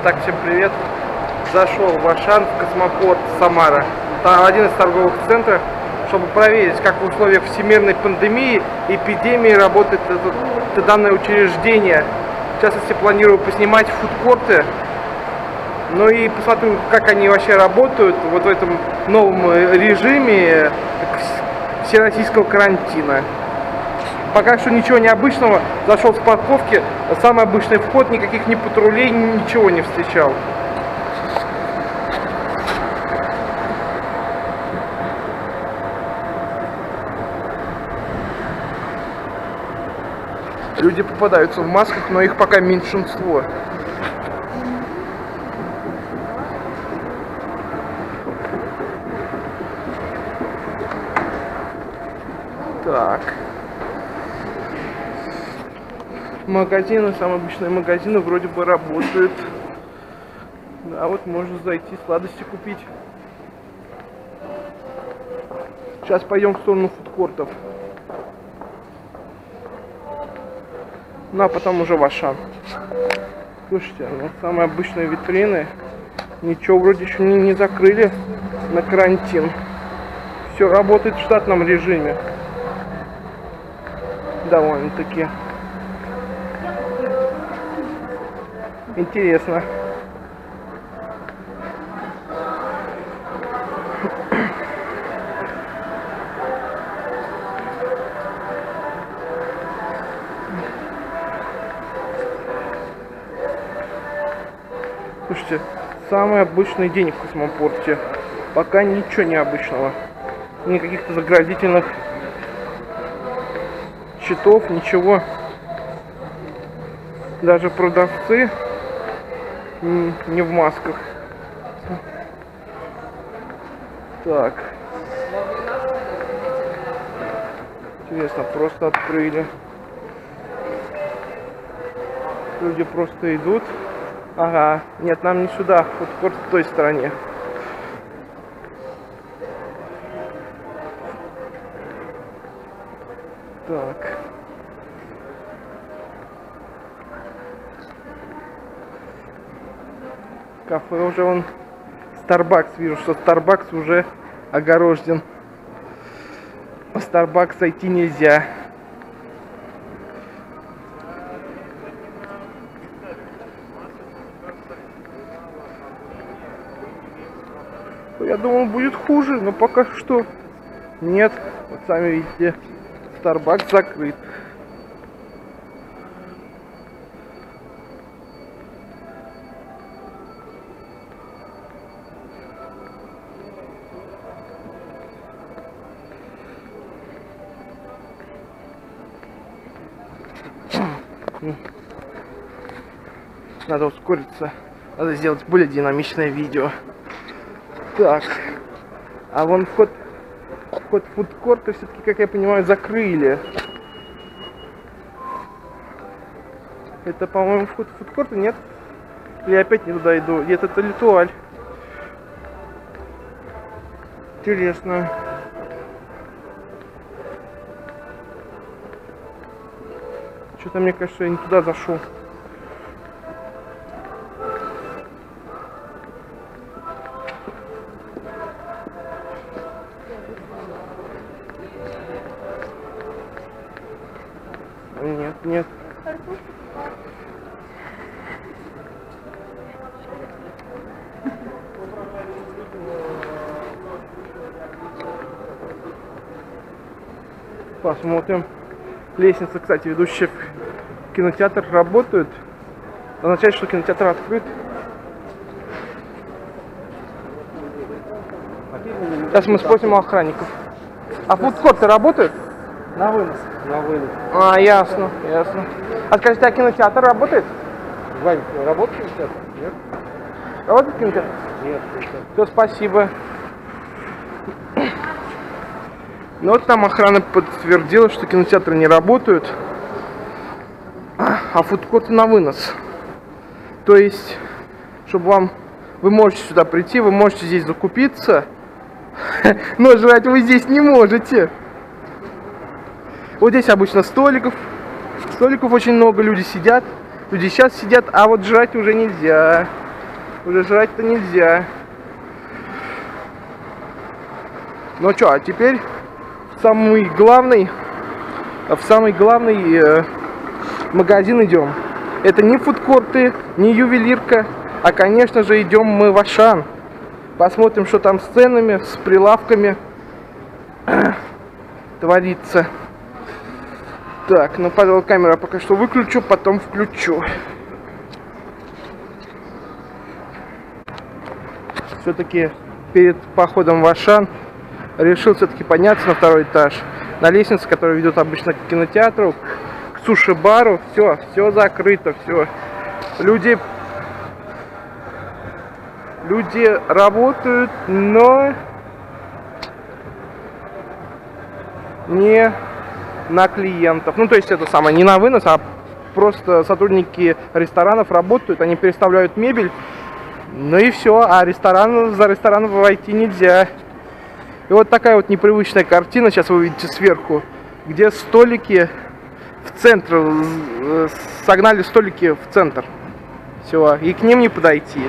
Итак, всем привет. Зашел в Ашан, в Космопорт Самара. Там один из торговых центров, чтобы проверить, как в условиях всемирной пандемии, эпидемии работает это данное учреждение. В частности, планирую поснимать фудкорты, ну и посмотрю, как они вообще работают вот в этом новом режиме всероссийского карантина. Пока что ничего необычного. Зашел с парковки, самый обычный вход, никаких ни патрулей, ничего не встречал. Люди попадаются в масках, но их пока меньшинство. Так. Магазины, самые обычные магазины, вроде бы работают. Да, вот можно зайти, сладости купить. Сейчас пойдем в сторону фудкортов. Ну, а потом уже в Ашан. Слушайте, ну, самые обычные витрины. Ничего вроде еще не закрыли на карантин. Все работает в штатном режиме. Довольно-таки. Интересно. Слушайте, самый обычный день в космопорте. Пока ничего необычного. Никаких заградительных щитов, ничего. Даже продавцы не в масках. Так. Интересно, просто открыли. Люди просто идут. Ага, нет, нам не сюда, фудкорт в той стороне. Так. Кафе уже вон. Старбакс, вижу, что Старбакс уже огорожден. В Старбакс зайти нельзя. Я думал, будет хуже, но пока что нет. Вот сами видите, Starbucks закрыт. Надо ускориться, надо сделать более динамичное видео. Так, а вон вход фудкорта все-таки, как я понимаю, закрыли. Это, по-моему, вход фудкорта, нет? Или я опять не туда иду? Нет, это литуаль. Интересно. Что-то мне кажется, я не туда зашел. Нет, нет. Посмотрим. Лестница, кстати, ведущая в кинотеатр работает. Означает, что кинотеатр открыт. Сейчас мы спросим у охранников. А фудкорты работают? На вынос. На вынос. А, ясно, ясно. А скажите, а кинотеатр работает? Вань, работает кинотеатр? Нет. Работает кинотеатр? Нет. Все, спасибо. Ну вот там охрана подтвердила, что кинотеатры не работают, а фудкорты на вынос. То есть, чтобы вам... Вы можете сюда прийти, вы можете здесь закупиться, но жрать вы здесь не можете. Вот здесь обычно столиков. Столиков очень много, люди сидят. Люди сейчас сидят, а вот жрать уже нельзя. Уже жрать-то нельзя. Ну что, а теперь в самый главный магазин идем. Это не фудкорты, не ювелирка, а, конечно же, идем мы в Ашан. Посмотрим, что там с ценами, с прилавками творится. Так, ну, пожалуй, камеру пока что выключу, потом включу. Все-таки перед походом в Ашан решил все-таки подняться на второй этаж, на лестницу, которая ведет обычно к кинотеатру, к суши-бару. Все закрыто, все. Люди работают, но не на клиентов. Ну, то есть это самое, не на вынос, а просто сотрудники ресторанов работают, они переставляют мебель, ну и все, а ресторан, за ресторан войти нельзя. И вот такая вот непривычная картина, сейчас вы видите сверху, где столики в центр, согнали столики в центр. Все, и к ним не подойти.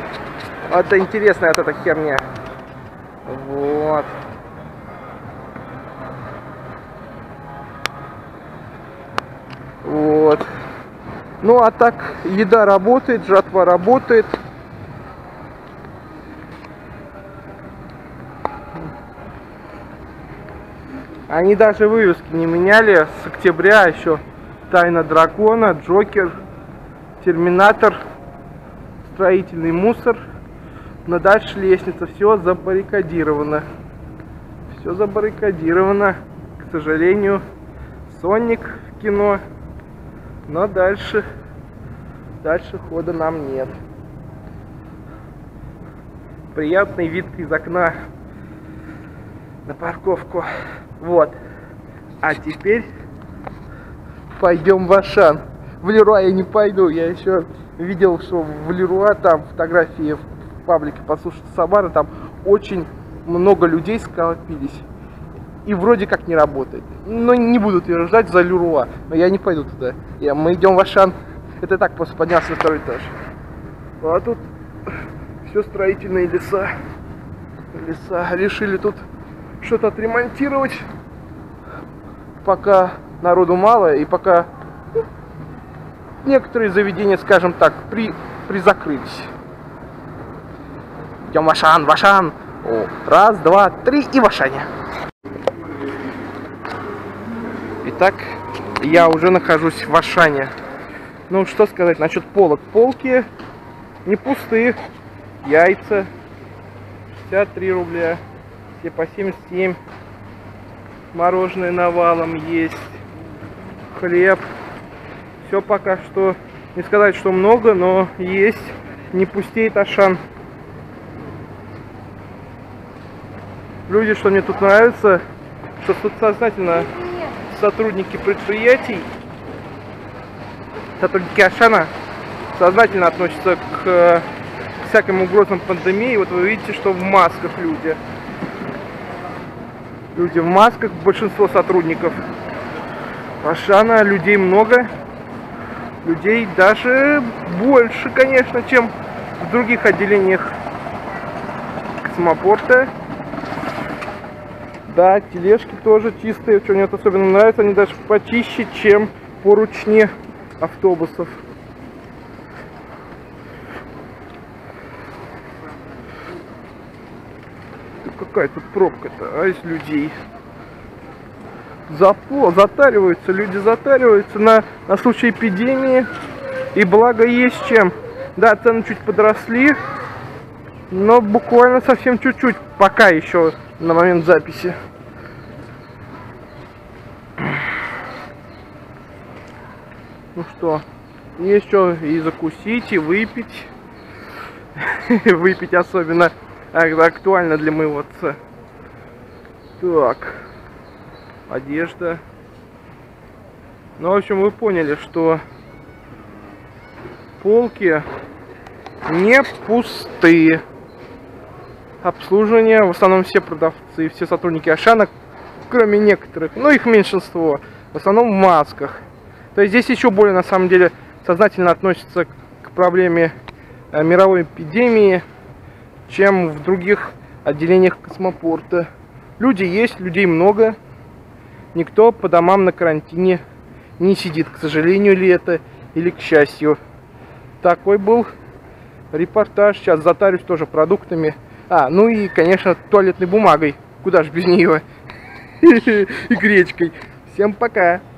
Это интересная вот эта херня. Вот. Вот. Ну а так, еда работает, жатва работает. Они даже вывески не меняли с октября, еще Тайна дракона, Джокер, Терминатор, строительный мусор. Но дальше лестница, все забаррикадировано. Все забаррикадировано, к сожалению. Соник в кино. Но дальше хода нам нет. Приятный вид из окна на парковку. Вот. А теперь пойдем в Ашан. В Леруа я не пойду. Я еще видел, что в Леруа там фотографии в паблике «Послушать Самара», там очень много людей скопились. И вроде как не работает. Но не будут ее ждать за Леруа. Но я не пойду туда. Мы идем в Ашан. Это так просто поднялся на второй этаж. А тут все строительные леса. Решили тут что-то отремонтировать, пока народу мало и пока некоторые заведения, скажем так, призакрылись. Идем в Ашан, в Ашан. О, раз, два, три и в Ашане. Итак, я уже нахожусь в Ашане. Ну, что сказать насчет полок. Полки не пустые. Яйца 63 рубля. Все по 77. Мороженое навалом есть. Хлеб. Все пока что, не сказать, что много, но есть. Не пустеет Ашан. Люди, что мне тут нравится, что тут сознательно сотрудники предприятий, сотрудники Ашана сознательно относятся к всяким угрозам пандемии. Вот вы видите, что в масках люди. Люди в масках, большинство сотрудников Ашана, людей много. Людей даже больше, конечно, чем в других отделениях космопорта. Да, тележки тоже чистые, что мне вот особенно нравится, они даже почище, чем поручни автобусов. Какая тут пробка-то, а из людей. Затариваются, люди затариваются на случай эпидемии. И благо есть чем. Да, цены чуть подросли, но буквально совсем чуть-чуть, пока еще на момент записи. Ну что, есть что и закусить, и выпить. Выпить особенно актуально для моего отца. Так, одежда. Ну, в общем, вы поняли, что полки не пустые. Обслуживание, в основном все продавцы, все сотрудники Ашана, кроме некоторых, но их меньшинство, в основном в масках. То есть здесь еще более, на самом деле, сознательно относятся к проблеме мировой эпидемии, чем в других отделениях космопорта. Люди есть, людей много. Никто по домам на карантине не сидит, к сожалению ли это, или к счастью. Такой был репортаж. Сейчас затарюсь тоже продуктами. А, ну и, конечно, туалетной бумагой. Куда же без нее? И гречкой. Всем пока!